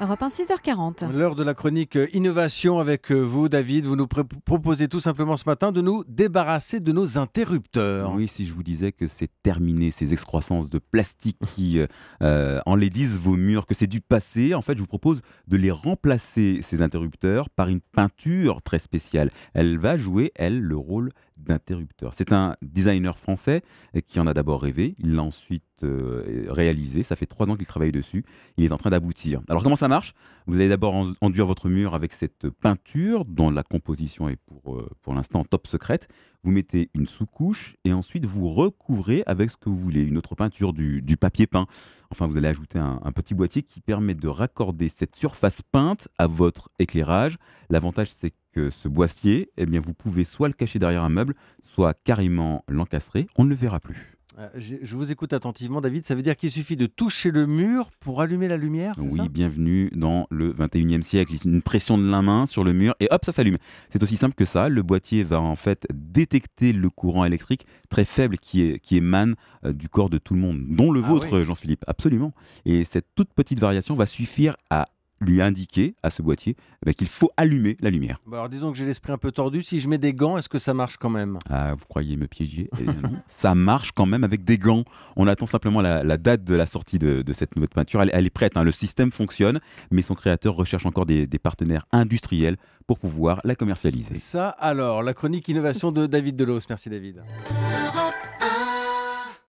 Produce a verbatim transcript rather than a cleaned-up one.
Europe un, six heures quarante. L'heure de la chronique Innovation avec vous, David. Vous nous proposez tout simplement ce matin de nous débarrasser de nos interrupteurs. Oui, si je vous disais que c'est terminé, ces excroissances de plastique qui euh, enlaidissent vos murs, que c'est du passé, en fait, je vous propose de les remplacer, ces interrupteurs, par une peinture très spéciale. Elle va jouer, elle, le rôle d'interrupteur. C'est un designer français qui en a d'abord rêvé, il l'a ensuite euh, réalisé, ça fait trois ans qu'il travaille dessus, il est en train d'aboutir. Alors comment ça marche? Vous allez d'abord enduire votre mur avec cette peinture dont la composition est pour, euh, pour l'instant top secrète, vous mettez une sous-couche et ensuite vous recouvrez avec ce que vous voulez, une autre peinture, du, du papier peint. Enfin vous allez ajouter un, un petit boîtier qui permet de raccorder cette surface peinte à votre éclairage. L'avantage c'est que ce boîtier, eh bien, vous pouvez soit le cacher derrière un meuble, soit carrément l'encastrer, on ne le verra plus. Je vous écoute attentivement, David. Ça veut dire qu'il suffit de toucher le mur pour allumer la lumière? Oui, bienvenue dans le vingt et unième siècle. Une pression de la main sur le mur et hop, ça s'allume. C'est aussi simple que ça. Le boîtier va en fait détecter le courant électrique très faible qui, est, qui émane du corps de tout le monde, dont le vôtre, ah oui. Jean-Philippe. Absolument. Et cette toute petite variation va suffire à lui indiquer à ce boîtier bah, qu'il faut allumer la lumière. Bah alors disons que j'ai l'esprit un peu tordu, si je mets des gants, est-ce que ça marche quand même? Ah, vous croyez me piéger? Eh bien non. Ça marche quand même avec des gants. On attend simplement la, la date de la sortie de, de cette nouvelle peinture. Elle, elle est prête, hein. Le système fonctionne, mais son créateur recherche encore des, des partenaires industriels pour pouvoir la commercialiser. Ça alors, la chronique innovation de David Delos. Merci David.